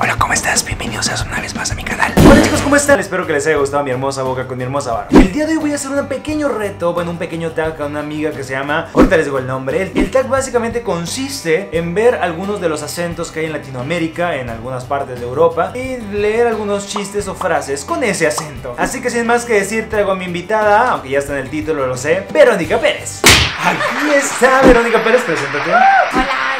Hola, ¿cómo estás? Bienvenidos una vez más a mi canal. Hola chicos, ¿cómo están? Espero que les haya gustado mi hermosa boca con mi hermosa barba. El día de hoy voy a hacer un pequeño reto, bueno, un pequeño tag a una amiga que se llama... ahorita les digo el nombre. El tag básicamente consiste en ver algunos de los acentos que hay en Latinoamérica, en algunas partes de Europa, y leer algunos chistes o frases con ese acento. Así que sin más que decir, traigo a mi invitada, aunque ya está en el título, lo sé, Verónica Pérez. Aquí está Verónica Pérez, preséntate. Hola,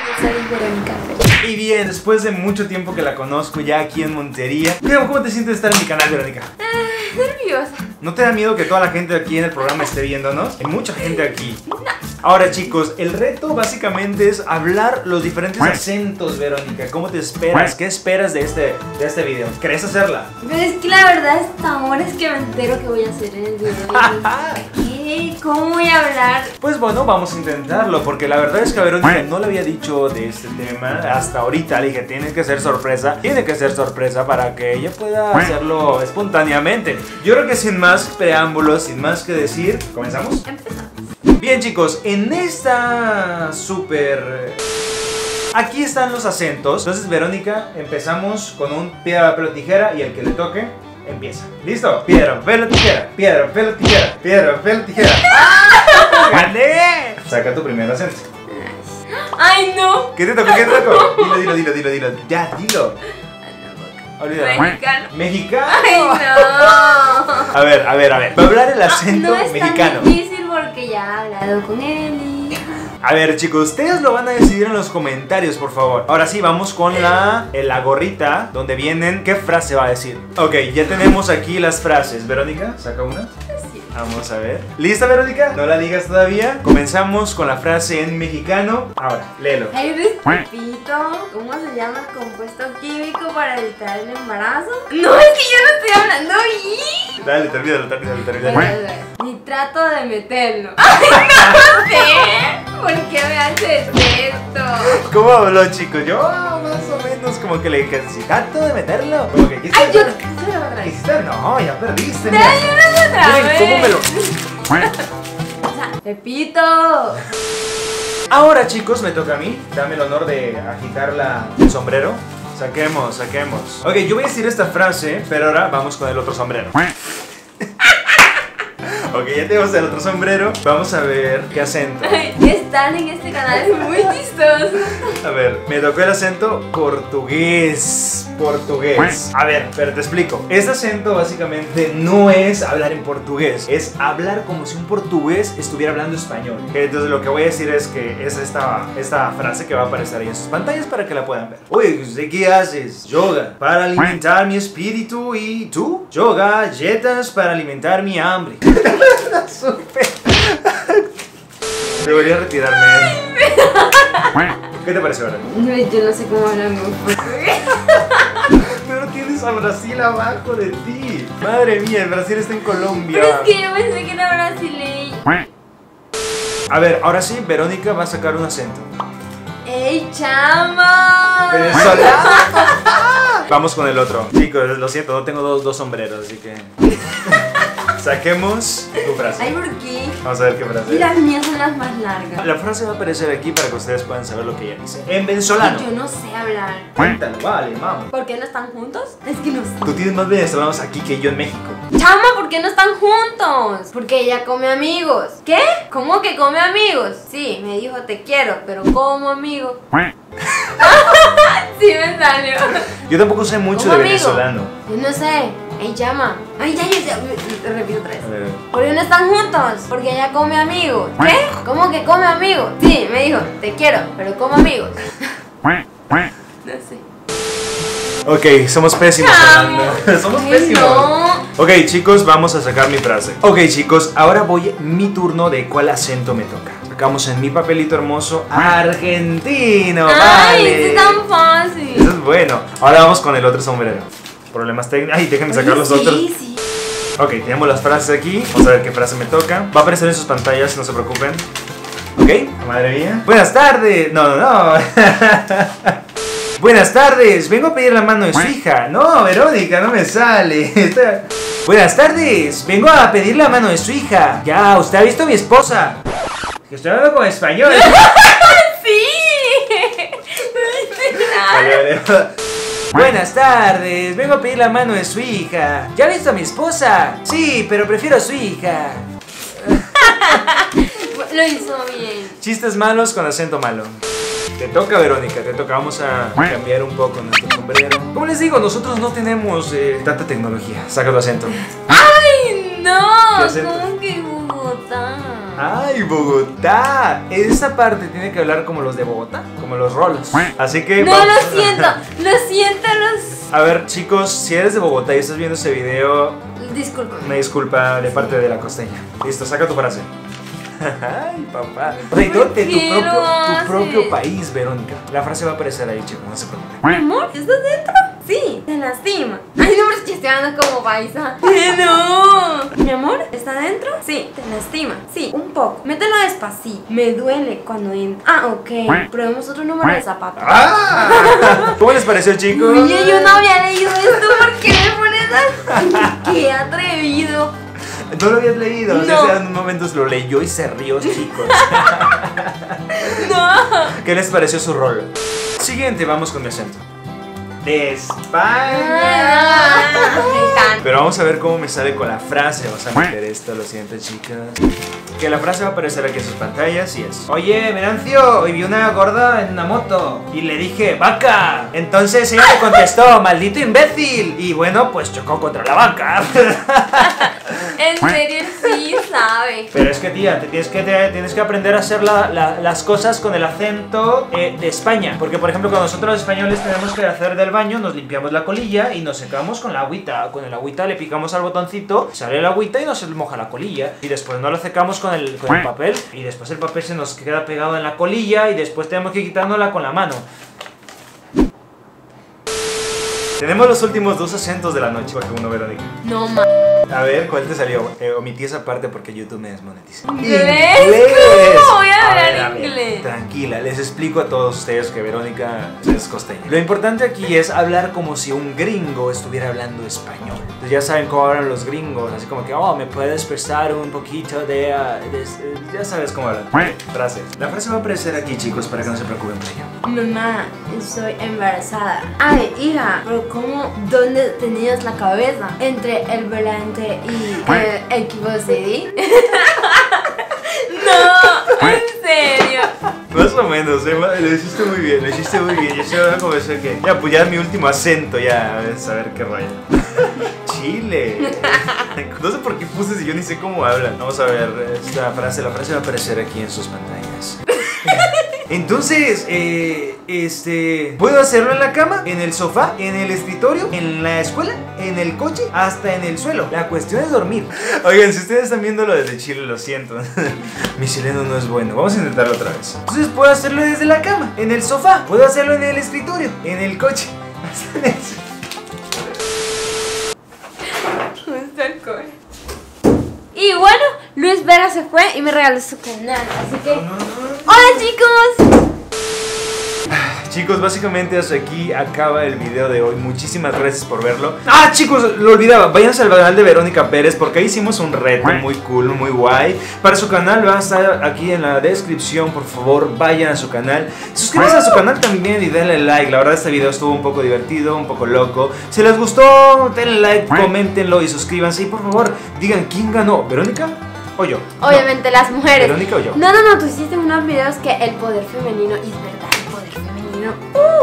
yo soy Verónica Pérez. Y bien, después de mucho tiempo que la conozco ya aquí en Montería, ¿cómo te sientes estar en mi canal, Verónica? Nerviosa. ¿No te da miedo que toda la gente aquí en el programa esté viéndonos? Hay mucha gente aquí. Ahora chicos, el reto básicamente es hablar los diferentes acentos, Verónica. ¿Cómo te esperas? ¿Qué esperas de este video? ¿Querés hacerla? Es que la verdad, hasta ahora es que me entero que voy a hacer en el video. ¿Cómo voy a hablar? Pues bueno, vamos a intentarlo, porque la verdad es que a Verónica no le había dicho de este tema hasta ahorita. Le dije, tiene que ser sorpresa para que ella pueda hacerlo espontáneamente. Yo creo que sin más preámbulos, sin más que decir, ¿comenzamos? Empezamos. Bien chicos, en esta súper... aquí están los acentos. Entonces Verónica, empezamos con un piedra, papel o tijera, y el que le toque empieza. ¿Listo? Piedra, papel, tijera. Piedra, papel, tijera. Piedra, papel, tijera. ¡Ah! ¡Gané! Saca tu primer acento. ¡Ay, no! ¿Qué te tocó? ¿Qué te tocó? Dilo. Ya, dilo. Olvídalo. Mexicano. ¡Mexicano! ¡Ay, no! A ver. Va a hablar el acento mexicano. No es tan difícil porque ya he hablado con él y... A ver chicos, ustedes lo van a decidir en los comentarios, por favor. Ahora sí, vamos con la gorrita donde vienen, ¿qué frase va a decir? Ok, ya tenemos aquí las frases. Verónica, saca una. Sí. Vamos a ver. ¿Lista, Verónica? No la digas todavía. Comenzamos con la frase en mexicano. Ahora, léelo. ¿Cómo se llama el compuesto químico para evitar el embarazo? No, es que yo no estoy hablando y... Dale, termínalo. Nitrato de meterlo. ¡Ay, no sé! ¿Por qué me haces esto? ¿Cómo habló, chicos? Yo más o menos como que le dije, trato de meterlo. Como que quisiste... Ay, yo quisiste... No, ya perdiste. Te ayudas otra vez. ¿Cómo me lo...? O sea, Pepito. Ahora, chicos, me toca a mí. Dame el honor de agitar el sombrero. Saquemos. Ok, yo voy a decir esta frase, pero ahora vamos con el otro sombrero. Ok, ya tenemos el otro sombrero. Vamos a ver qué acento. Están en este canal, es muy chistoso. A ver, me tocó el acento portugués. A ver, pero te explico. Este acento básicamente no es hablar en portugués, es hablar como si un portugués estuviera hablando español. Entonces lo que voy a decir es que es esta frase que va a aparecer ahí en sus pantallas para que la puedan ver. Oye, ¿usted qué haces? Yoga, para alimentar mi espíritu. ¿Y tú? Yo galletas para alimentar mi hambre. Debería retirarme. ¿Qué te parece ahora? Yo no sé cómo hablarme. Pero tienes a Brasil abajo de ti. Madre mía, el Brasil está en Colombia. Pero es que yo pensé que era brasileño. A ver, ahora sí, Verónica va a sacar un acento. ¡Ey, chama! Vamos con el otro. Chicos, lo siento, no tengo dos sombreros, así que... Saquemos tu frase. Ay, ¿por qué? Vamos a ver qué frase. Las mías son las más largas. La frase va a aparecer aquí para que ustedes puedan saber lo que ella dice. En venezolano. Yo no sé hablar. Cuéntalo, vale, vamos. ¿Por qué no están juntos? Es que no sé. Tú tienes más venezolanos aquí que yo en México. Chama, ¿por qué no están juntos? Porque ella come amigos. ¿Qué? ¿Cómo que come amigos? Sí, me dijo te quiero, pero como amigo. Sí me salió. Yo tampoco sé mucho de venezolano. Yo no sé. Ay, llama. Ay, ya. Repito otra vez. ¿Por qué no están juntos? Porque ella come amigos. ¿Qué? ¿Cómo que come amigos? Sí, me dijo, te quiero, pero como amigos. No sé. Ok, somos pésimos hablando. Somos pésimos. No. Ok, chicos, vamos a sacar mi frase. Ok, chicos, ahora voy mi turno de cuál acento me toca. Sacamos en mi papelito hermoso argentino. Ay, vale. Es tan fácil. Eso es bueno. Ahora vamos con el otro sombrero. Problemas técnicos. Ay, déjenme sacar los otros. Sí. Ok, tenemos las frases aquí. Vamos a ver qué frase me toca. Va a aparecer en sus pantallas, no se preocupen. Ok, madre mía. Buenas tardes. No. Buenas tardes. Vengo a pedir la mano de su hija. No, Verónica, no me sale. Buenas tardes. Vengo a pedir la mano de su hija. Ya, usted ha visto a mi esposa. Que estoy hablando con español. Sí. Buenas tardes, vengo a pedir la mano de su hija. ¿Ya ha visto a mi esposa? Sí, pero prefiero a su hija. Lo hizo bien. Chistes malos con acento malo. Te toca, Verónica, te toca. Vamos a cambiar un poco nuestro sombrero. Como les digo, nosotros no tenemos tanta tecnología. Saca tu acento. ¡Ay, no! ¿Cómo que Bogotá? ¡Ay, Bogotá! Esa parte tiene que hablar como los de Bogotá, como los rolos. Así que... ¡No, vamos. Lo siento! ¡Lo siento! A ver, chicos, si eres de Bogotá y estás viendo este video... Disculpa. Una disculpa de parte de la costeña. Listo, saca tu frase. Ay, papá. Reídote tu propio país, Verónica. La frase va a aparecer ahí, chicos, no se preocupen. Mi amor, ¿estás dentro? Sí, te lastima. Ay, no me estoy chasteando como paisa. ¡No! Mi amor, ¿está dentro? Sí, te lastima. Sí, un poco. Mételo despacito. Me duele cuando entra. Ah, ok. Probemos otro número de zapatos. Ah. ¿Cómo les pareció, chicos? Oye, yo no había leído esto. ¿Por qué me pones así? ¡Qué atrevido! No lo habías leído, no. O sea, en momentos lo leyó y se rió, chicos. No. ¿Qué les pareció su rol? Siguiente, vamos con mi acento de España. Pero vamos a ver cómo me sale con la frase. Vamos a meter esto, lo siento, chicas. Que la frase va a aparecer aquí en sus pantallas y es: oye, Venancio, hoy vi una gorda en una moto y le dije vaca. Entonces ella me contestó, maldito imbécil. Y bueno, pues chocó contra la vaca. En serio, sí sabe. Pero es que, tía, tienes que aprender a hacer las cosas con el acento de España. Porque, por ejemplo, cuando nosotros los españoles tenemos que hacer del baño, nos limpiamos la colilla y nos secamos con la agüita. Con el agüita le picamos al botoncito, sale la agüita y nos moja la colilla. Y después nos la secamos con el papel. Y después el papel se nos queda pegado en la colilla y después tenemos que quitárnosla con la mano. Tenemos los últimos dos acentos de la noche, porque uno, Verónica. No, ma. A ver, ¿cuál te salió? Omití esa parte porque YouTube me desmonetiza. ¿Inglés? ¿Cómo voy a hablar inglés? Tranquila, les explico a todos ustedes que Verónica es costeña. Lo importante aquí es hablar como si un gringo estuviera hablando español. Entonces ya saben cómo hablan los gringos, así como que, oh, me puedes prestar un poquito ya sabes cómo hablan. Frase. La frase va a aparecer aquí, chicos, para que no se preocupen por ella. Mamá, estoy embarazada. Ay, hija, pero ¿cómo? ¿Dónde tenías la cabeza? Entre el volante y el equipo CD. No, en serio. Más o menos, lo hiciste muy bien, lo hiciste muy bien. Yo se voy a convencer que... Ya, pues ya mi último acento, ya, a ver qué rollo. Chile. No sé por qué puse si yo ni sé cómo hablan. Vamos a ver, la frase va a aparecer aquí en sus pantallas. Entonces, ¿puedo hacerlo en la cama, en el sofá, en el escritorio, en la escuela, en el coche, hasta en el suelo? La cuestión es dormir. Oigan, si ustedes están viéndolo desde Chile, lo siento. Mi chileno no es bueno. Vamos a intentarlo otra vez. Entonces, puedo hacerlo desde la cama, en el sofá, puedo hacerlo en el escritorio, en el coche, hasta en el suelo. Y bueno, Luis Vega se fue y me regaló su canal, así que... ¡Hola, chicos! Chicos, básicamente hasta aquí acaba el video de hoy. Muchísimas gracias por verlo. ¡Ah, chicos! Lo olvidaba. Váyanse al canal de Verónica Pérez porque ahí hicimos un reto muy cool, muy guay. Para su canal va a estar aquí en la descripción. Por favor, vayan a su canal. Suscríbanse a su canal también y denle like. La verdad, este video estuvo un poco divertido, un poco loco. Si les gustó, denle like, coméntenlo y suscríbanse. Y por favor, digan quién ganó. ¿Verónica? O yo. Obviamente no, las mujeres. Verónica o yo. No, tú hiciste unos videos que el poder femenino, y es verdad, el poder femenino.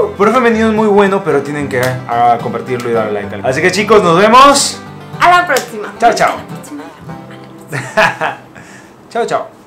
El poder femenino es muy bueno, pero tienen que compartirlo y darle like. Así que chicos, nos vemos. A la próxima. Chao, chao. A la próxima. Chao, chao.